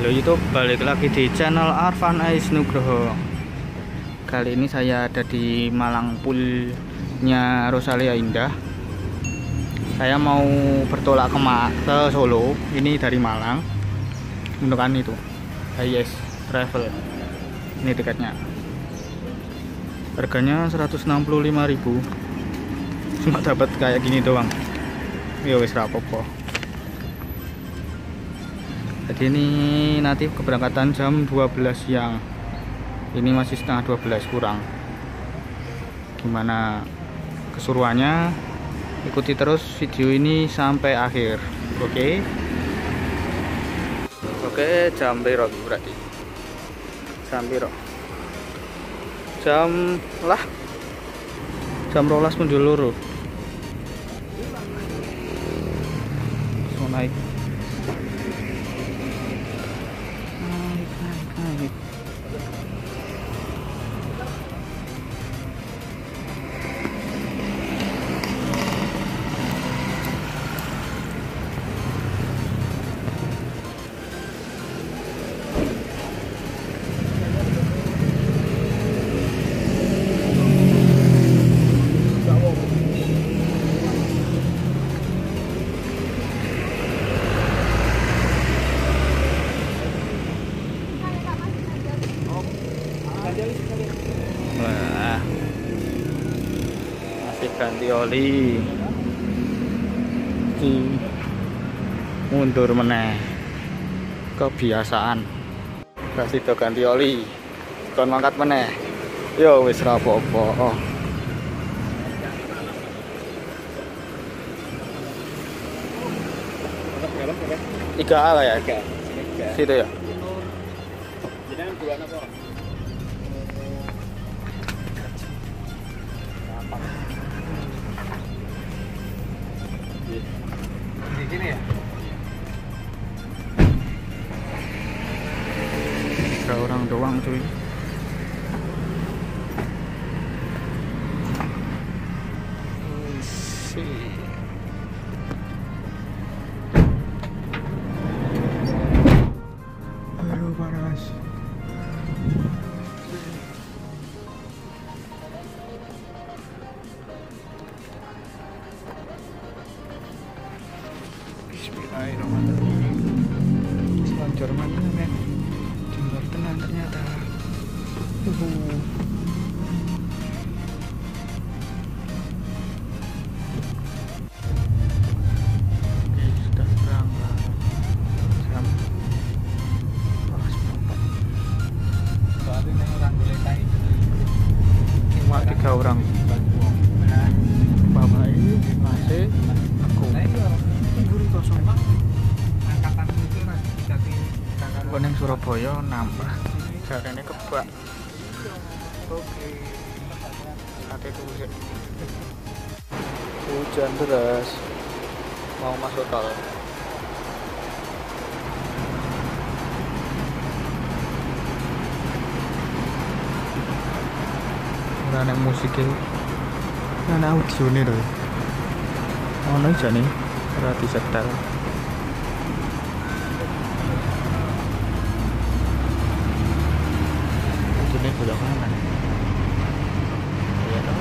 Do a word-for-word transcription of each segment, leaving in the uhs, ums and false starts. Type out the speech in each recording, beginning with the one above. Halo YouTube, balik lagi di channel Arfan Azis Nugroho. Kali ini saya ada di Malang Poolnya Rosalia Indah. Saya mau bertolak ke, ke Solo. Ini dari Malang. Untukan itu Yes Travel. Ini tiketnya. Harganya seratus enam puluh lima ribu. Cuma dapat kayak gini doang. Ya wis rapopo. Jadi ini nanti keberangkatan jam dua belas siang. Ini masih setengah dua belas kurang. Gimana keseruannya? Ikuti terus video ini sampai akhir. Oke. Oke, jam piro berarti? Jam piro? Jam lah. Jam rolas mundur loro. So naik. Wah, masih ganti oli, mundur meneh, kebiasaan. Kasih to ganti oli, kon mangkat meneh. Yo wis ra apa-apa. tiga A lah ya, situ ya. Di sini ya. Tiga orang doang cuy. Aduh panas. Selanjutnya mana men? Jember tenang ternyata. Uhuh. Oke, sudah berangkat. Jam. Pas berangkat. Soalnya orang boleh tahu. Cuma tiga orang. Bapak ini masih aku. Koneng Surabaya nambah jarene kebak. Oke. Ate tulis. Hujan deras. Mau masuk tol. Ora nang musik iki. Ana audione lho. Ono jane ora disetel. Ini belok kanan. Iya dong.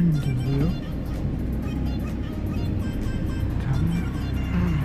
하는 일이고요. 참, 음.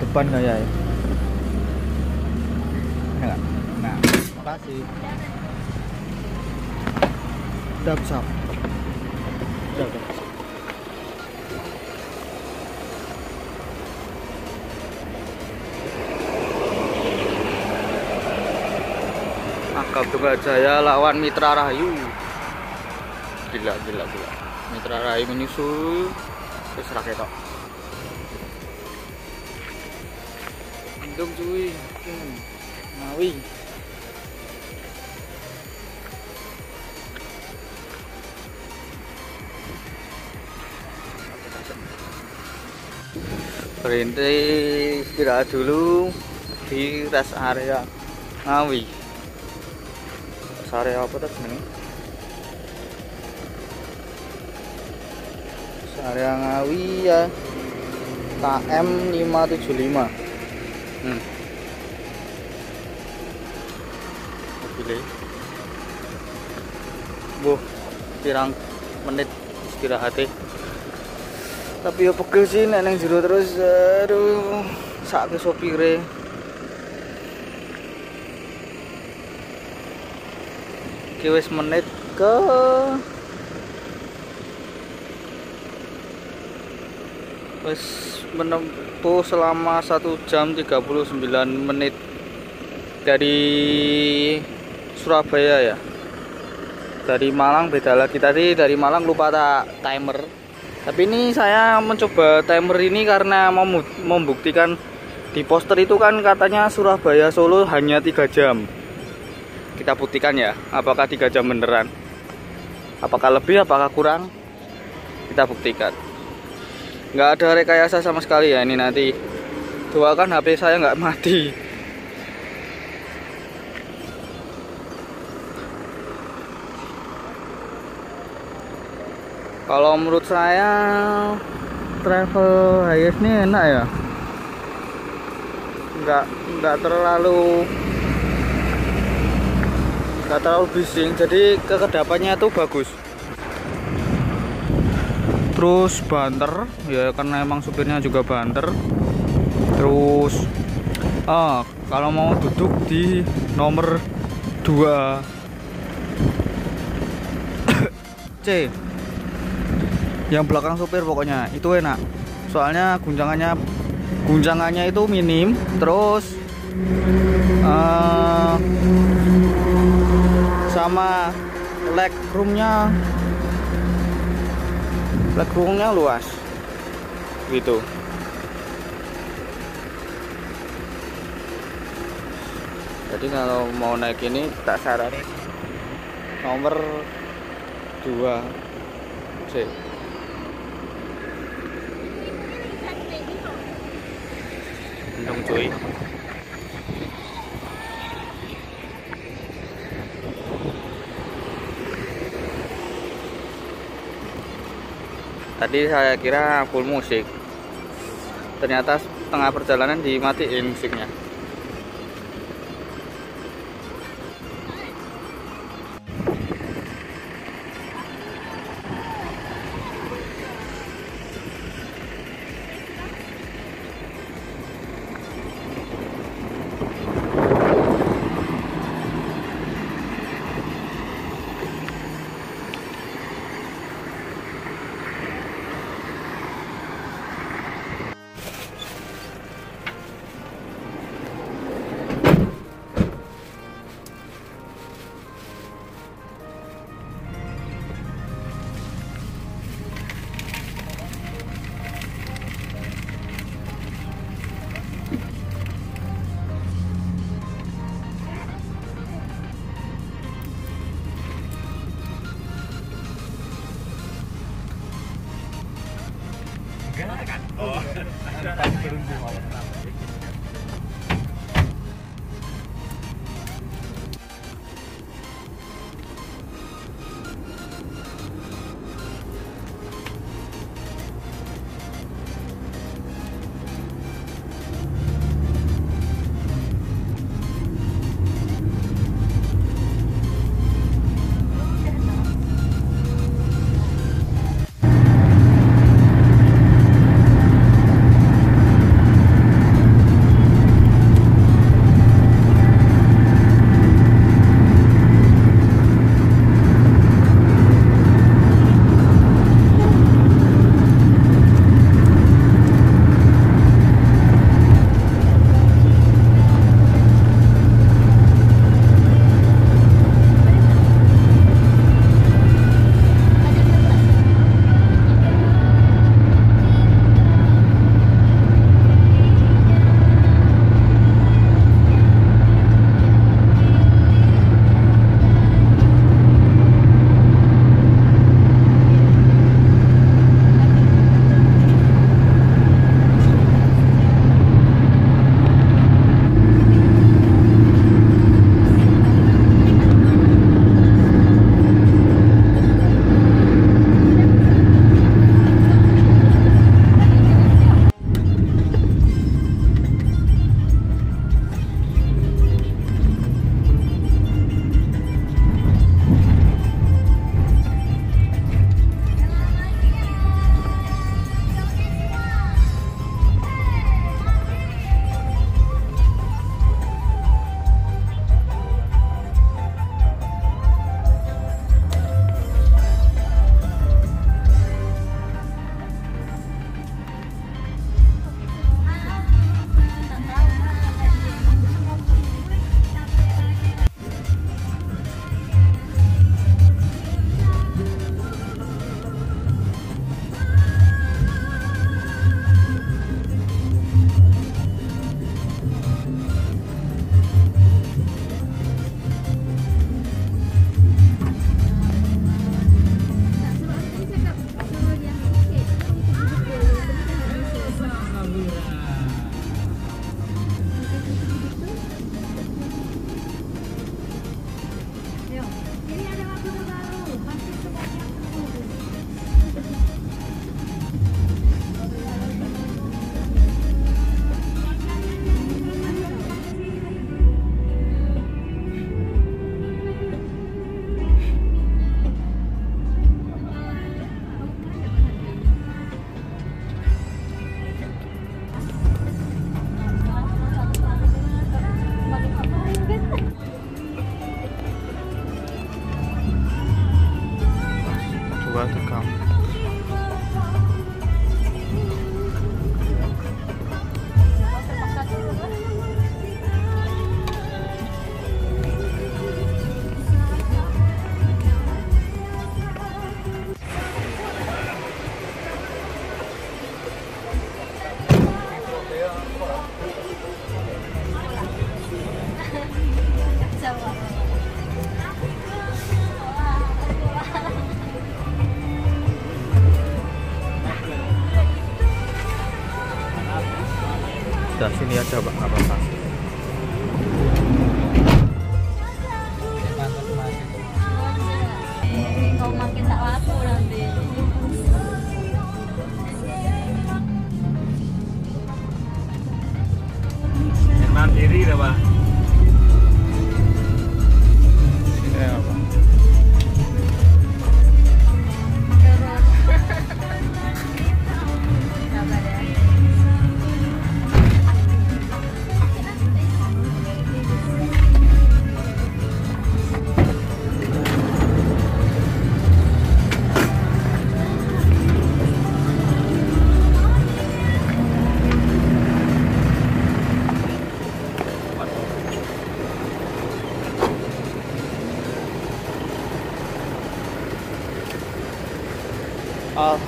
depan kayak ya. Nah, terima kasih. Udah besar. Udah, udah. Akap Tunggal Jaya lawan Mitra Rahayu. Gila, gila, gila. Mitra Rahayu menyusul. Terus raketok. Untung cuy. Hmm. Mawi berhenti istirahat dulu di rest area Mawi. Rest area apa tadi ini? Rest area Mawi ya, K M lima tujuh lima. Hmm. Boh, pirang menit istirahat. Tapi yo pegel sih nek nang jero terus. Aduh, sak kesopire. Ki wis menit ke wis menempuh selama satu jam tiga puluh sembilan menit dari Surabaya ya. Dari Malang beda lagi, tadi dari Malang lupa tak timer. Tapi ini saya mencoba timer ini karena mau membuktikan di poster itu kan katanya Surabaya Solo hanya tiga jam. Kita buktikan ya, apakah tiga jam beneran? Apakah lebih, apakah kurang? Kita buktikan. Nggak ada rekayasa sama sekali ya ini nanti. Doakan H P saya nggak mati. Kalau menurut saya travel highest ini enak ya, nggak nggak terlalu nggak terlalu bising, jadi kekedapannya tuh bagus. Terus banter ya karena emang supirnya juga banter. Terus ah, kalau mau duduk di nomor dua C yang belakang sopir, pokoknya itu enak soalnya guncangannya guncangannya itu minim. Terus uh, sama leg roomnya leg roomnya luas gitu. Jadi kalau mau naik ini tak saranin nomor dua C. Untung cuy. Tadi saya kira full musik, ternyata setengah perjalanan dimatiin musiknya. Oh, Dah sini aja Pak, apa apa. Kau makin tak laku nanti. Mandiri dah Pak.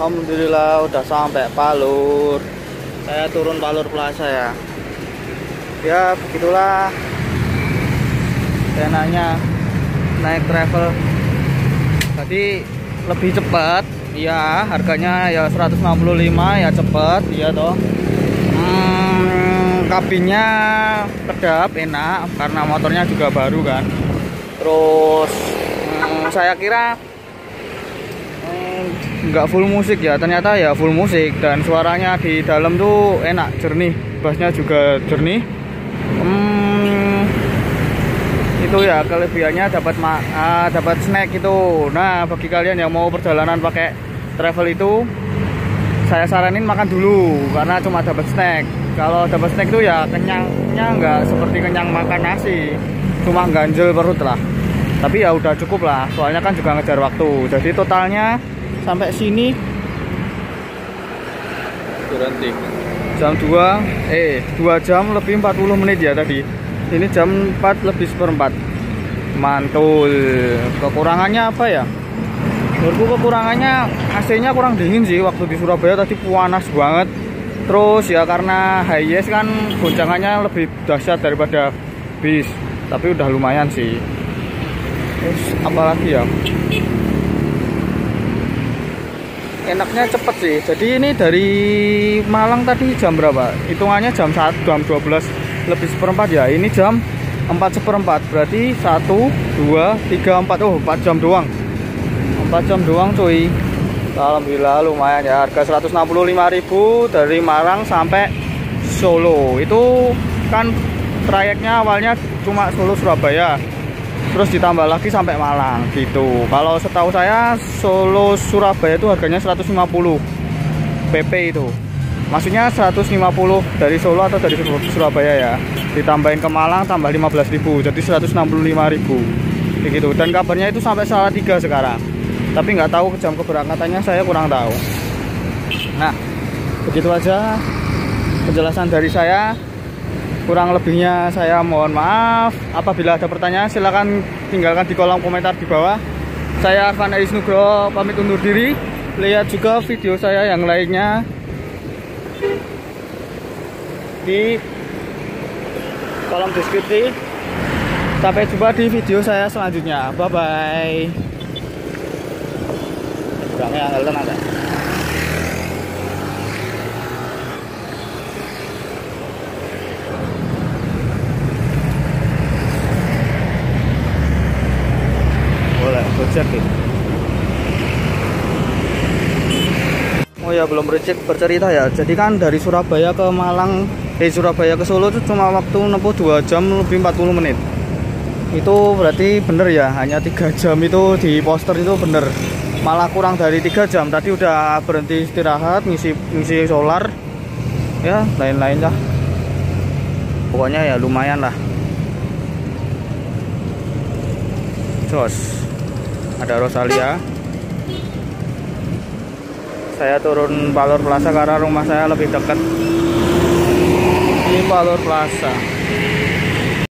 Alhamdulillah udah sampai Palur. Saya turun Palur Plaza ya. Ya begitulah enaknya naik travel. Tadi lebih cepat. Ya harganya ya seratus enam puluh lima ya cepat. Iya toh. Hmm, kabinnya kedap enak karena motornya juga baru kan. Terus hmm, saya kira nggak full musik ya, ternyata ya full musik, dan suaranya di dalam tuh enak, jernih, bassnya juga jernih. Hmm, itu ya kelebihannya, dapat ah, dapat snack itu. Nah bagi kalian yang mau perjalanan pakai travel itu, saya saranin makan dulu karena cuma dapat snack. Kalau dapat snack tuh ya kenyangnya nggak seperti kenyang makan nasi, cuma ganjel perut lah. Tapi ya udah cukup lah, soalnya kan juga ngejar waktu. Jadi totalnya sampai sini berhenti jam dua eh dua jam lebih empat puluh menit ya tadi. Ini jam empat lebih seperempat. Mantul. Kekurangannya apa ya? Menurutku kekurangannya A C-nya kurang dingin sih. Waktu di Surabaya tadi panas banget. Terus ya karena highest kan goncangannya lebih dahsyat daripada bis. Tapi udah lumayan sih. Terus apalagi ya? Enaknya cepet sih. Jadi ini dari Malang tadi jam berapa? Hitungannya jam satu, jam dua belas lebih seperempat ya. Ini jam empat seperempat. Berarti satu, dua, tiga, empat. Oh, empat jam doang. empat jam doang cuy. Alhamdulillah lumayan ya. Harga seratus enam puluh lima ribu dari Malang sampai Solo. Itu kan trayeknya awalnya cuma Solo Surabaya. Terus ditambah lagi sampai Malang gitu. Kalau setahu saya Solo Surabaya itu harganya seratus lima puluh P P itu. Maksudnya seratus lima puluh dari Solo atau dari Surabaya ya. Ditambahin ke Malang tambah lima belas ribu. Jadi seratus enam puluh lima ribu. Begitu. Dan kabarnya itu sampai Salatiga sekarang. Tapi nggak tahu jam keberangkatannya, saya kurang tahu. Nah, begitu aja penjelasan dari saya. Kurang lebihnya saya mohon maaf. Apabila ada pertanyaan silahkan tinggalkan di kolom komentar di bawah. Saya Arfan Azis Nugroho pamit undur diri. Lihat juga video saya yang lainnya di kolom deskripsi. Sampai jumpa di video saya selanjutnya. Bye bye. Kurangnya agak tenang kan? Oh ya, belum bercerita ya. Jadi kan dari Surabaya ke Malang, eh Surabaya ke Solo itu cuma waktu nempuh dua jam lebih empat puluh menit. Itu berarti bener ya, hanya tiga jam itu di poster itu bener. Malah kurang dari tiga jam. Tadi udah berhenti istirahat, ngisi ngisi solar. Ya, lain-lain lah. Pokoknya ya lumayan lah. Jos. Ada Rosalia. Saya turun Palur Plaza karena rumah saya lebih dekat di Palur Plaza.